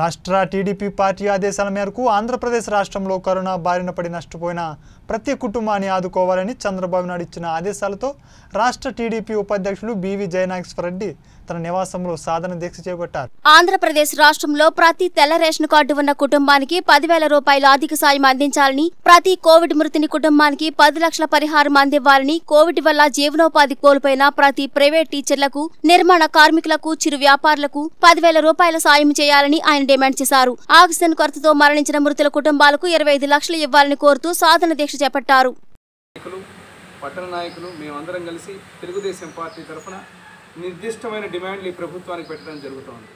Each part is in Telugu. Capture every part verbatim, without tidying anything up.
రాష్ట్ర టీడీపీ పార్టీ ఆదేశాల మేరకు ఆంధ్రప్రదేశ్ రాష్ట్రంలో కరోనా బారిన పడి నష్టపోయిన ప్రతి కుటుంబాన్ని ఆదుకోవాలని చంద్రబాబు నాయుడు ఇచ్చిన ఆదేశాలతో రాష్ట్ర టీడీపీ ఉపాధ్యక్షులు బీవీ జయ నాగేశ్వర రెడ్డి తన నివాసంలో సాధన దీక్ష చేపట్టారు. ఆంధ్రప్రదేశ్ రాష్ట్రంలో ప్రతి తెల్ల రేషన్ కార్డు ఉన్న కుటుంబానికి పదివేల రూపాయల ఆర్థిక సాయం అందించాలని, ప్రతి కోవిడ్ మృతుని కుటుంబానికి పది లక్షల పరిహారం అందివ్వాలని, కోవిడ్ వల్ల జీవనోపాధి కోల్పోయిన ప్రతి ప్రైవేట్ టీచర్లకు, నిర్మాణ కార్మికులకు, చిరు వ్యాపారులకు పదివేల రూపాయల సాయం చేయాలని ఆయన డిమాండ్ చేశారు. ఆక్సిజన్ కొరతతో మరణించిన మృతుల కుటుంబాలకు ఇరవై ఐదు లక్షలు ఇవ్వాలని కోరుతూ సాధన దీక్ష చేపట్టారు. పట్టణ నాయకులు మేమందరం కలిసి తెలుగుదేశం పార్టీ తరఫున నిర్దిష్టమైన డిమాండ్లు ఈ ప్రభుత్వానికి పెట్టడం జరుగుతోంది.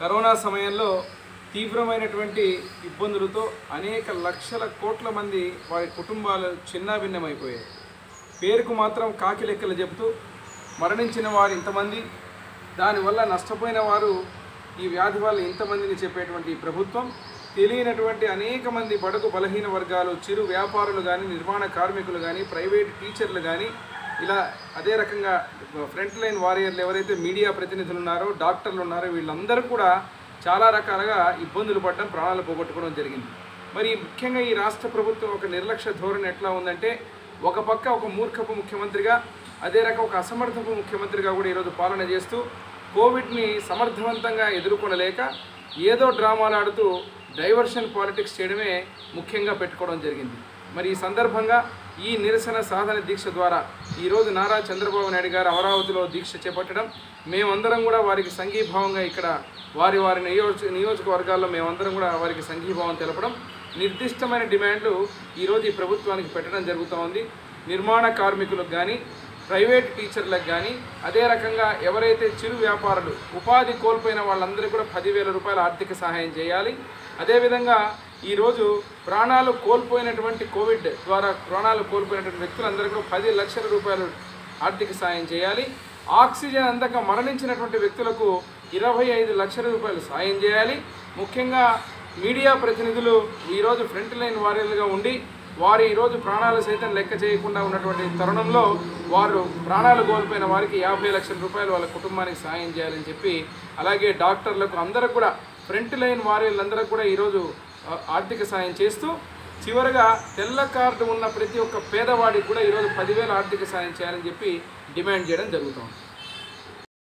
కరోనా సమయంలో తీవ్రమైనటువంటి ఇబ్బందులతో అనేక లక్షల కోట్ల మంది వారి కుటుంబాలు చిన్నాభిన్నమైపోయాయి. పేరుకు మాత్రం కాకి లెక్కలు చెబుతూ మరణించిన వారు ఇంతమంది, దానివల్ల నష్టపోయిన వారు ఈ వ్యాధి వల్ల ఇంతమందిని చెప్పేటువంటి ప్రభుత్వం తెలియనటువంటి అనేక మంది బడుగు బలహీన వర్గాలు, చిరు వ్యాపారులు కానీ, నిర్మాణ కార్మికులు కానీ, ప్రైవేటు టీచర్లు కానీ, ఇలా అదే రకంగా ఫ్రంట్ లైన్ వారియర్లు ఎవరైతే మీడియా ప్రతినిధులు ఉన్నారో, డాక్టర్లు ఉన్నారో, వీళ్ళందరూ కూడా చాలా రకాలుగా ఇబ్బందులు పడడం, ప్రాణాలు పోగొట్టుకోవడం జరిగింది. మరి ముఖ్యంగా ఈ రాష్ట్ర ప్రభుత్వం ఒక నిర్లక్ష్య ధోరణి ఎట్లా ఉందంటే, ఒక పక్క ఒక మూర్ఖపు ముఖ్యమంత్రిగా, అదే రకం ఒక అసమర్థపు ముఖ్యమంత్రిగా కూడా ఈరోజు పాలన చేస్తూ కోవిడ్ని సమర్థవంతంగా ఎదుర్కొనలేక ఏదో డ్రామాలు ఆడుతూ డైవర్షన్ పాలిటిక్స్ చేయడమే ముఖ్యంగా పెట్టుకోవడం జరిగింది. మరి ఈ సందర్భంగా ఈ నిరసన సాధన దీక్ష ద్వారా ఈరోజు నారా చంద్రబాబు నాయుడు గారు అమరావతిలో దీక్ష చేపట్టడం, మేమందరం కూడా వారికి సంఘీభావంగా ఇక్కడ వారి వారి నియోజక నియోజకవర్గాల్లో మేమందరం కూడా వారికి సంఘీభావం తెలపడం, నిర్దిష్టమైన డిమాండ్లు ఈరోజు ఈ ప్రభుత్వానికి పెట్టడం జరుగుతూ ఉంది. నిర్మాణ కార్మికులకు కానీ, ప్రైవేట్ టీచర్లకు కానీ, అదే రకంగా ఎవరైతే చిరు వ్యాపారులు ఉపాధి కోల్పోయిన వాళ్ళందరికీ కూడా పదివేల రూపాయల ఆర్థిక సహాయం చేయాలి. అదేవిధంగా ఈరోజు ప్రాణాలు కోల్పోయినటువంటి కోవిడ్ ద్వారా ప్రాణాలు కోల్పోయినటువంటి వ్యక్తులందరూ కూడా పది లక్షల రూపాయలు ఆర్థిక సాయం చేయాలి. ఆక్సిజన్ అందక మరణించినటువంటి వ్యక్తులకు ఇరవై ఐదు లక్షల రూపాయలు సాయం చేయాలి. ముఖ్యంగా మీడియా ప్రతినిధులు ఈరోజు ఫ్రంట్ లైన్ వారియర్లుగా ఉండి వారు ఈరోజు ప్రాణాలు సైతం లెక్క చేయకుండా ఉన్నటువంటి తరుణంలో వారు ప్రాణాలు కోల్పోయిన వారికి యాభై లక్షల రూపాయలు వాళ్ళ కుటుంబానికి సాయం చేయాలని చెప్పి, అలాగే డాక్టర్లకు అందరూ కూడా ఫ్రంట్ లైన్ వారియర్లందరూ కూడా ఈరోజు ఆర్థిక సాయం చేస్తూ, చివరగా తెల్ల కార్డు ఉన్న ప్రతి ఒక్క పేదవాడికి కూడా ఈరోజు పదివేల ఆర్థిక సాయం చేయాలని చెప్పి డిమాండ్ చేయడం జరుగుతుంది.